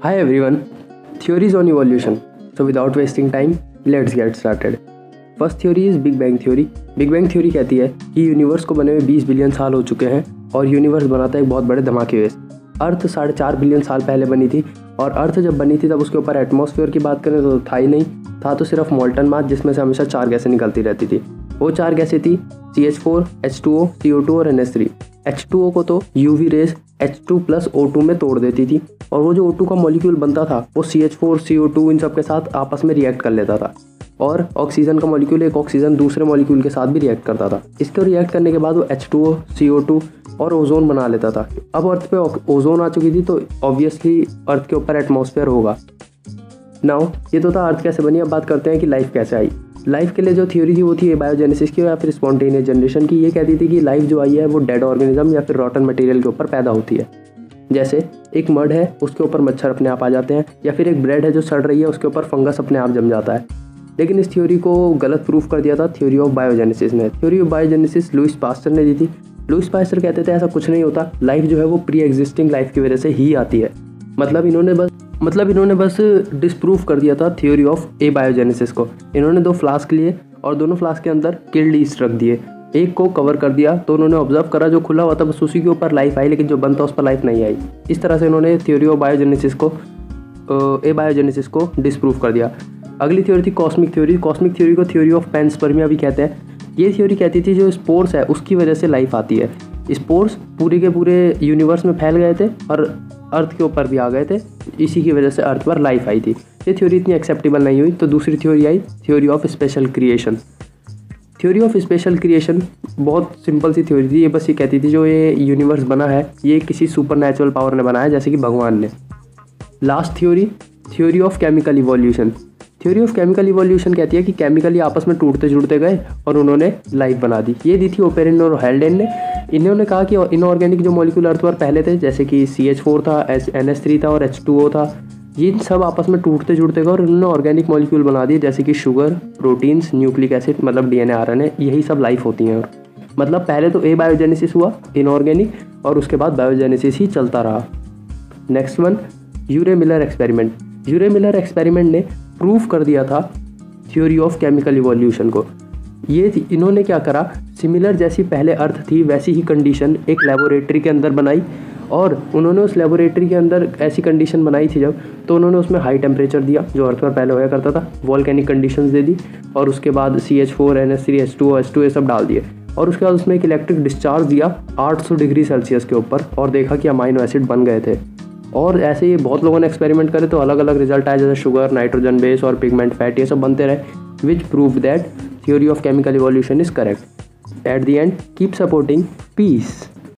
Hi everyone, theories on evolution. So without wasting time, let's get started. First theory is big bang theory. Big bang theory कहती है कि universe को बने हुए 20 billion साल हो चुके हैं और यूनिवर्स बना था एक बहुत बड़े धमाके से। अर्थ 4.5 बिलियन साल पहले बनी थी और अर्थ जब बनी थी तब उसके ऊपर एटमॉस्फेयर की बात करें तो था ही नहीं, था तो सिर्फ मोल्टन मास जिसमें से हमेशा 4 गैसें निकलती रहती थी। वो 4 गैसें थी CH4, H2O, CO2 और NH3। H2O को तो UV रेज H2 + O2 में तोड़ देती थी और वो जो O2 का मॉलिक्यूल बनता था वो CH4, CO2 इन सब के साथ आपस में रिएक्ट कर लेता था और ऑक्सीजन का मॉलिक्यूल, एक ऑक्सीजन दूसरे मॉलिक्यूल के साथ भी रिएक्ट करता था। इसको रिएक्ट करने के बाद वो H2O, CO2 और ओजोन बना लेता था। अब अर्थ पे ओजोन आ चुकी थी तो ऑब्वियसली अर्थ के ऊपर एटमॉस्फेयर होगा। नाउ ये तो था अर्थ कैसे बनी, अब बात करते हैं कि लाइफ कैसे आई। लाइफ के लिए जो थ्योरी थी वो थी बायोजेनेसिस की या फिर स्पॉन्टेनियस जनरेशन की। ये कहती थी कि लाइफ जो आई है वो डेड ऑर्गेनिज्म या फिर रॉटन मटेरियल के ऊपर पैदा होती है। जैसे एक मड है उसके ऊपर मच्छर अपने आप आ जाते हैं या फिर एक ब्रेड है जो सड़ रही है उसके ऊपर फंगस अपने आप जम जाता है। लेकिन इस थ्योरी को गलत प्रूफ कर दिया था थ्योरी ऑफ बायोजेनेसिस ने। Theory of biogenesis Louis Pasteur ने दी थी। लुइस पास्टर कहते थे ऐसा कुछ नहीं होता, लाइफ जो है वो प्री एग्जिस्टिंग लाइफ की वजह से ही आती है। मतलब इन्होंने बस डिस्प्रूव कर दिया था थ्योरी ऑफ ए बायोजेनेसिस को। इन्होंने 2 फ्लास्क लिए और दोनों फ्लास्क के अंदर किल्ड ईस्ट रख दिए, एक को कवर कर दिया तो उन्होंने ऑब्जर्व करा जो खुला हुआ था बस उसी के ऊपर लाइफ आई, लेकिन जो बंद था उस पर लाइफ नहीं आई। इस तरह से इन्होंने थ्योरी ऑफ बायोजेनेसिस को डिस्प्रूव कर दिया। अगली थ्योरी थी कॉस्मिक थ्योरी। कॉस्मिक थ्योरी को थ्योरी ऑफ पैनस्पर्मिया भी कहते हैं। ये थ्योरी कहती थी जो स्पोर्स है उसकी वजह से लाइफ आती है। स्पोर्स पूरे के पूरे यूनिवर्स में फैल गए थे और अर्थ के ऊपर भी आ गए थे, इसी की वजह से अर्थ पर लाइफ आई थी। ये थ्योरी इतनी एक्सेप्टेबल नहीं हुई तो दूसरी थ्योरी आई, theory of special creation. Theory of special creation बहुत सिंपल सी थ्योरी थी। ये बस ये कहती थी जो ये यूनिवर्स बना है ये किसी सुपरनैचुरल पावर ने बनाया, जैसे कि भगवान ने। Last theory, theory of chemical evolution. Theory of chemical evolution कहती है कि केमिकली आपस में टूटते जुड़ते गए और उन्होंने लाइफ बना दी। ये दी थी ओपेरिन और हेल्डेन ने। इन्होंने कहा कि इनऑर्गेनिक जो मॉलिक्यूल अर्थ पर पहले थे जैसे कि CH4 था, NH3 था और H2O था, ये सब आपस में टूटते जुड़ते गए और उन्होंने ऑर्गेनिक मॉलिक्यूल बना दिए जैसे कि शुगर, प्रोटीन्स, न्यूक्लिक एसिड मतलब DNA, RNA, यही सब लाइफ होती हैं। और मतलब पहले तो ए बायोजेनेसिस हुआ इनऑर्गेनिक और उसके बाद बायोजेनेसिस ही चलता रहा। Next one, Urey Miller experiment. Urey Miller experiment ने प्रूफ कर दिया था थ्योरी ऑफ केमिकल इवोल्यूशन को। इन्होंने क्या करा, सिमिलर जैसी पहले अर्थ थी वैसी ही कंडीशन एक लेबोरेटरी के अंदर बनाई और उन्होंने उस लेबोरेटरी के अंदर ऐसी कंडीशन बनाई थी जब, तो उन्होंने उसमें हाई टेम्परेचर दिया जो अर्थ पर पहले होया करता था, वॉल्केनिक कंडीशंस दे दी और उसके बाद CH4, NH3, H2O ये सब डाल दिए और उसके बाद उसमें एक इलेक्ट्रिक डिस्चार्ज दिया 800 डिग्री सेल्सियस के ऊपर और देखा कि अमाइनो एसिड बन गए थे। और ऐसे ही बहुत लोगों ने एक्सपेरिमेंट करे तो अलग अलग रिजल्ट आए, जैसे शुगर, नाइट्रोजन बेस और पिगमेंट फैट, ये सब बनते रहे, which prove that theory of chemical evolution is correct. At the end, keep supporting peace.